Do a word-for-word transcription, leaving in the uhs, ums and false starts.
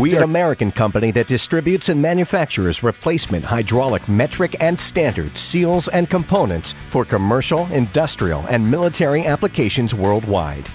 We are an American company that distributes and manufactures replacement hydraulic metric and standard seals and components for commercial, industrial, and military applications worldwide.